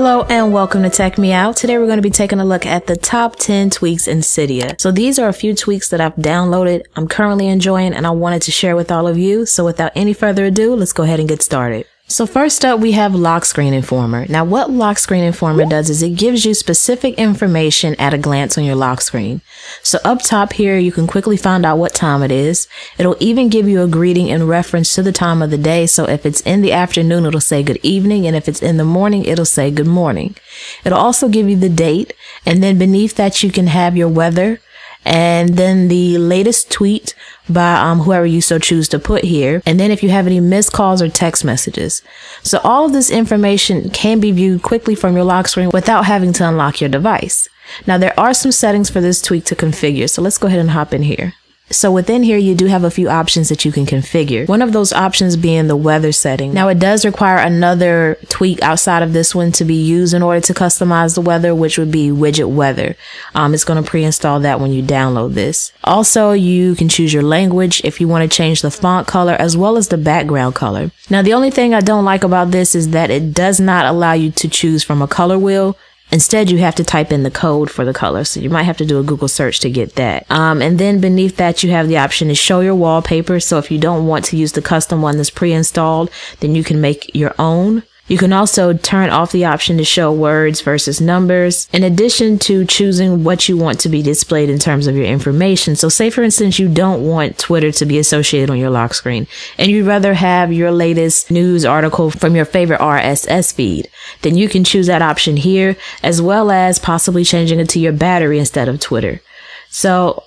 Hello and welcome to Tech Me Out. Today we're going to be taking a look at the top 10 tweaks in Cydia. So these are a few tweaks that I've downloaded, I'm currently enjoying, and I wanted to share with all of you. So without any further ado, let's go ahead and get started. So first up, we have Lock Screen Informer. Now what Lock Screen Informer does is it gives you specific information at a glance on your lock screen. So up top here, you can quickly find out what time it is. It'll even give you a greeting in reference to the time of the day. So if it's in the afternoon, it'll say good evening. And if it's in the morning, it'll say good morning. It'll also give you the date. And then beneath that, you can have your weather. And then the latest tweet by whoever you so choose to put here. And then if you have any missed calls or text messages. So all of this information can be viewed quickly from your lock screen without having to unlock your device. Now there are some settings for this tweak to configure. So let's go ahead and hop in here. So within here, you do have a few options that you can configure. One of those options being the weather setting. Now it does require another tweak outside of this one to be used in order to customize the weather, which would be Widget Weather. It's going to pre-install that when you download this. Also, you can choose your language if you want to change the font color as well as the background color. Now the only thing I don't like about this is that it does not allow you to choose from a color wheel. Instead, you have to type in the code for the color, so you might have to do a Google search to get that. And then beneath that, you have the option to show your wallpaper. So if you don't want to use the custom one that's pre-installed, then you can make your own. You can also turn off the option to show words versus numbers, in addition to choosing what you want to be displayed in terms of your information. So say, for instance, you don't want Twitter to be associated on your lock screen, and you'd rather have your latest news article from your favorite RSS feed, then you can choose that option here, as well as possibly changing it to your battery instead of Twitter. So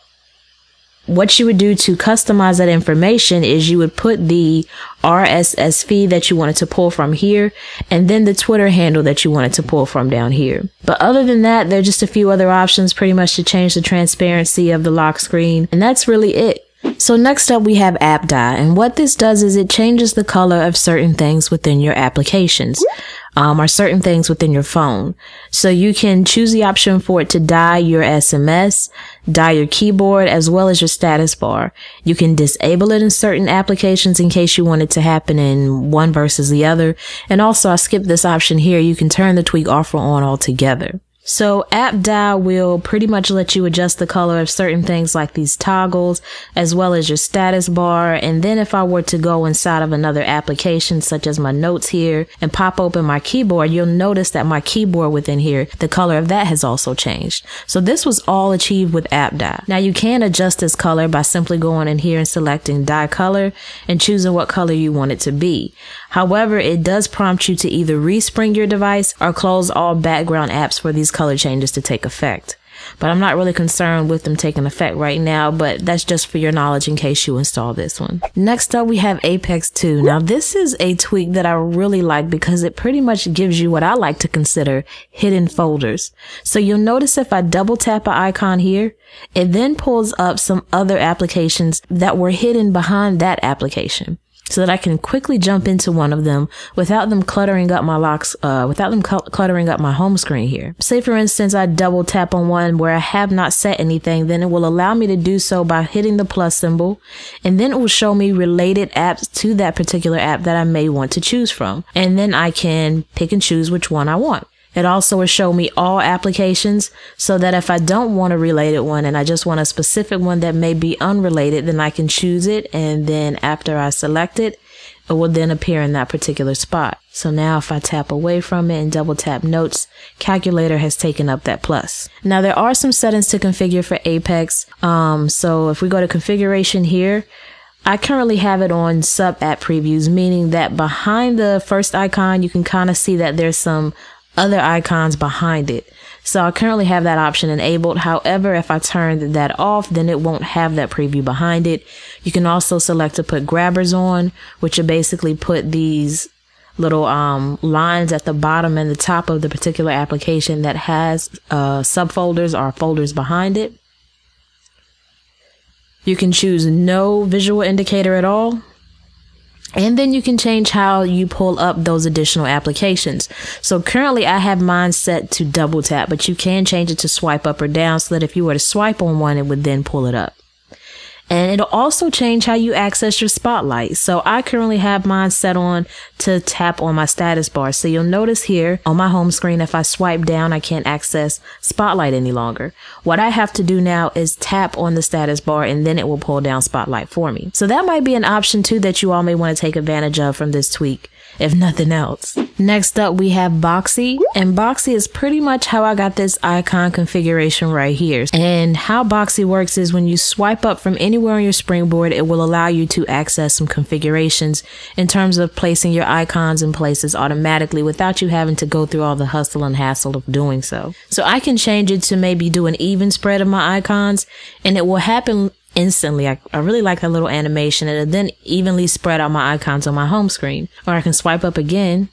what you would do to customize that information is you would put the RSS feed that you wanted to pull from here, and then the Twitter handle that you wanted to pull from down here. But other than that, there are just a few other options pretty much to change the transparency of the lock screen. And that's really it. So next up, we have AppDye, and what this does is it changes the color of certain things within your applications. Or certain things within your phone. So you can choose the option for it to dye your SMS, dye your keyboard, as well as your status bar. You can disable it in certain applications in case you want it to happen in one versus the other. And also, I skipped this option here. You can turn the tweak off or on altogether. So AppDye will pretty much let you adjust the color of certain things like these toggles, as well as your status bar. And then if I were to go inside of another application, such as my notes here, and pop open my keyboard, you'll notice that my keyboard within here, the color of that has also changed. So this was all achieved with AppDye. Now you can adjust this color by simply going in here and selecting dye color and choosing what color you want it to be. However, it does prompt you to either respring your device or close all background apps for these color changes to take effect. But I'm not really concerned with them taking effect right now, but that's just for your knowledge in case you install this one. Next up, we have Apex 2. Now this is a tweak that I really like because it pretty much gives you what I like to consider hidden folders. So you'll notice if I double tap an icon here, it then pulls up some other applications that were hidden behind that application, so that I can quickly jump into one of them without them cluttering up my home screen here. Say for instance, I double tap on one where I have not set anything, then it will allow me to do so by hitting the plus symbol, and then it will show me related apps to that particular app that I may want to choose from. And then I can pick and choose which one I want. It also will show me all applications, so that if I don't want a related one and I just want a specific one that may be unrelated, then I can choose it. And then after I select it, it will then appear in that particular spot. So now if I tap away from it and double tap notes, calculator has taken up that plus. Now there are some settings to configure for Apex. So if we go to configuration here, I currently have it on sub app previews, meaning that behind the first icon, you can kind of see that there's some other icons behind it. So I currently have that option enabled. However, if I turn that off, then it won't have that preview behind it. You can also select to put grabbers on, which are basically put these little lines at the bottom and the top of the particular application that has subfolders or folders behind it. You can choose no visual indicator at all. And then you can change how you pull up those additional applications. So currently I have mine set to double tap, but you can change it to swipe up or down so that if you were to swipe on one, it would then pull it up. And it'll also change how you access your spotlight. So I currently have mine set on to tap on my status bar. So you'll notice here on my home screen, if I swipe down, I can't access spotlight any longer. What I have to do now is tap on the status bar and then it will pull down spotlight for me. So that might be an option too that you all may want to take advantage of from this tweak, if nothing else. Next up, we have Boxy, and Boxy is pretty much how I got this icon configuration right here. And how Boxy works is when you swipe up from anywhere on your springboard, it will allow you to access some configurations in terms of placing your icons in places automatically without you having to go through all the hustle and hassle of doing so. So I can change it to maybe do an even spread of my icons, and it will happen instantly. I really like that little animation. It'll then evenly spread out my icons on my home screen. Or I can swipe up again,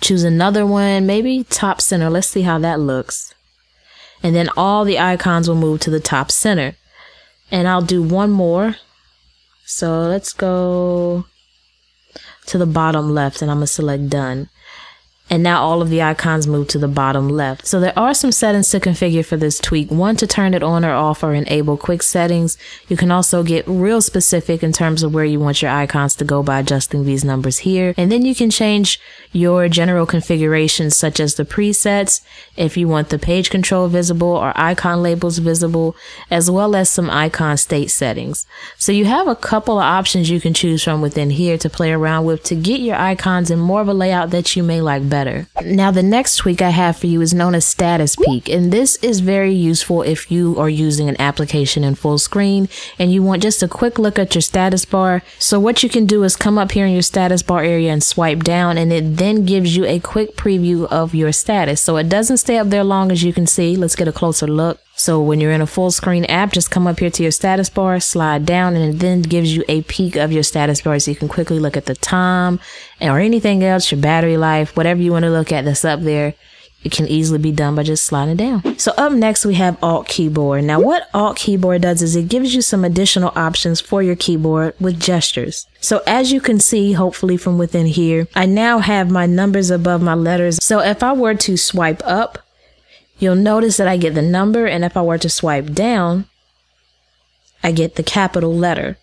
choose another one, maybe top center. Let's see how that looks. And then all the icons will move to the top center. And I'll do one more. So let's go to the bottom left and I'm going to select done. And now all of the icons move to the bottom left. So there are some settings to configure for this tweak. One, to turn it on or off or enable quick settings. You can also get real specific in terms of where you want your icons to go by adjusting these numbers here. And then you can change your general configurations such as the presets, if you want the page control visible or icon labels visible, as well as some icon state settings. So you have a couple of options you can choose from within here to play around with to get your icons in more of a layout that you may like better. Now the next tweak I have for you is known as Status Peek, and this is very useful if you are using an application in full screen and you want just a quick look at your status bar. So what you can do is come up here in your status bar area and swipe down, and it then gives you a quick preview of your status. So it doesn't stay up there long, as you can see. Let's get a closer look. So when you're in a full screen app, just come up here to your status bar, slide down, and it then gives you a peek of your status bar so you can quickly look at the time or anything else, your battery life, whatever you want to look at that's up there. It can easily be done by just sliding down. So up next, we have Alt Keyboard. Now what Alt Keyboard does is it gives you some additional options for your keyboard with gestures. So as you can see, hopefully from within here, I now have my numbers above my letters. So if I were to swipe up, you'll notice that I get the number, and if I were to swipe down, I get the capital letter.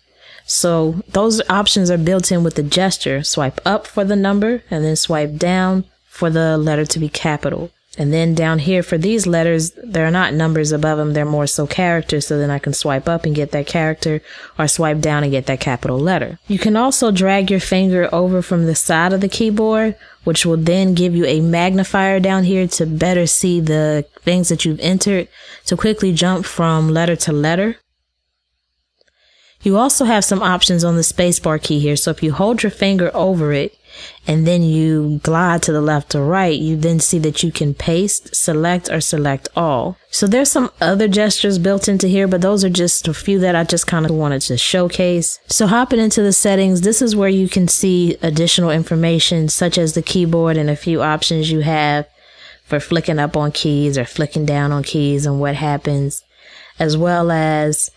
So those options are built in with the gesture. Swipe up for the number, and then swipe down for the letter to be capital. And then down here for these letters, there are not numbers above them, they're more so characters, so then I can swipe up and get that character, or swipe down and get that capital letter. You can also drag your finger over from the side of the keyboard, which will then give you a magnifier down here to better see the things that you've entered, to quickly jump from letter to letter. You also have some options on the spacebar key here, so if you hold your finger over it, and then you glide to the left or right, you then see that you can paste, select, or select all. So there's some other gestures built into here, but those are just a few that I just kind of wanted to showcase. So hopping into the settings, this is where you can see additional information such as the keyboard and a few options you have for flicking up on keys or flicking down on keys and what happens, as well as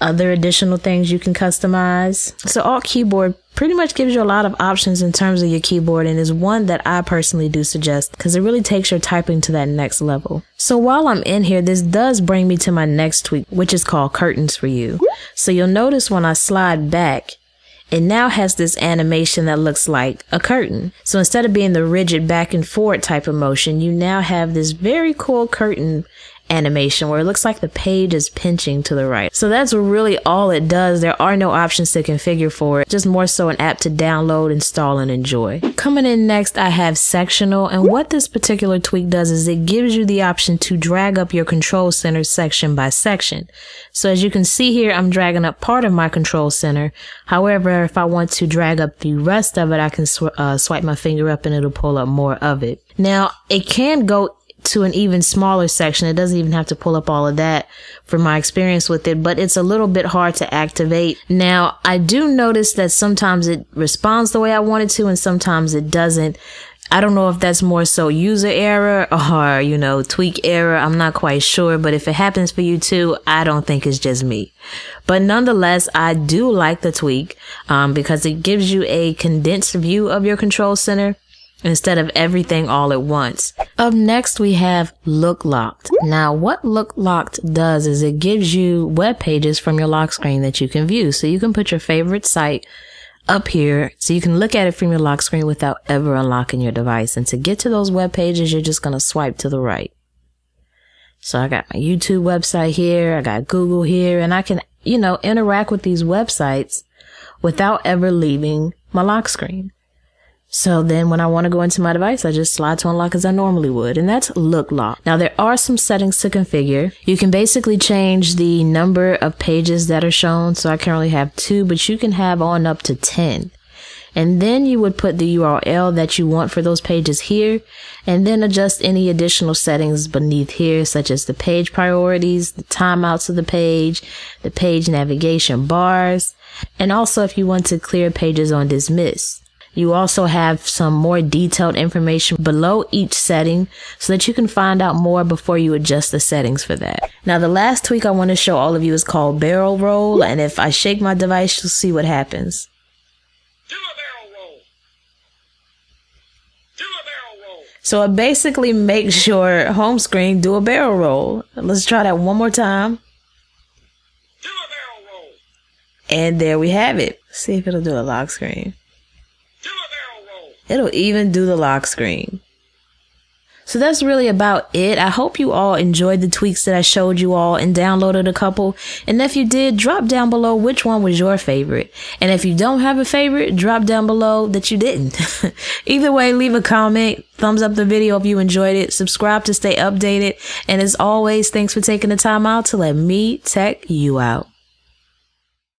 other additional things you can customize. So Alt Keyboard pretty much gives you a lot of options in terms of your keyboard, and is one that I personally do suggest because it really takes your typing to that next level. So while I'm in here, this does bring me to my next tweak, which is called Curtains for You. So you'll notice when I slide back, it now has this animation that looks like a curtain. So instead of being the rigid back and forward type of motion, you now have this very cool curtain animation where it looks like the page is pinching to the right. So that's really all it does. There are no options to configure for it, just more so an app to download, install, and enjoy. Coming in next, I have Sectional, and what this particular tweak does is it gives you the option to drag up your control center section by section. So as you can see here, I'm dragging up part of my control center. However, if I want to drag up the rest of it, I can swipe my finger up and it'll pull up more of it. Now, it can go to an even smaller section. It doesn't even have to pull up all of that from my experience with it, but it's a little bit hard to activate. Now, I do notice that sometimes it responds the way I want it to and sometimes it doesn't. I don't know if that's more so user error or, you know, tweak error. I'm not quite sure, but if it happens for you too, I don't think it's just me. But nonetheless, I do like the tweak because it gives you a condensed view of your control center. instead of everything all at once. Up next, we have Look Locked. Now, what Look Locked does is it gives you web pages from your lock screen that you can view. So you can put your favorite site up here so you can look at it from your lock screen without ever unlocking your device. And to get to those web pages, you're just going to swipe to the right. So I got my YouTube website here, I got Google here, and I can, you know, interact with these websites without ever leaving my lock screen. So then when I want to go into my device, I just slide to unlock as I normally would, and that's Look Locked. Now there are some settings to configure. You can basically change the number of pages that are shown. So I currently have 2, but you can have on up to 10. And then you would put the URL that you want for those pages here, and then adjust any additional settings beneath here, such as the page priorities, the timeouts of the page navigation bars, and also if you want to clear pages on dismiss. You also have some more detailed information below each setting so that you can find out more before you adjust the settings for that. Now, the last tweak I want to show all of you is called Barrel Roll, and if I shake my device, you'll see what happens. So it basically makes your home screen do a barrel roll. Let's try that one more time. Do a barrel roll. And there we have it. Let's see if it'll do a lock screen. Do a barrel roll. It'll even do the lock screen. So that's really about it. I hope you all enjoyed the tweaks that I showed you all and downloaded a couple. And if you did, drop down below which one was your favorite. And if you don't have a favorite, drop down below that you didn't. Either way, leave a comment, thumbs up the video if you enjoyed it, subscribe to stay updated. And as always, thanks for taking the time out to let me tech you out.